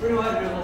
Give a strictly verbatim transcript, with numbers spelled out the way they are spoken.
Pretty much.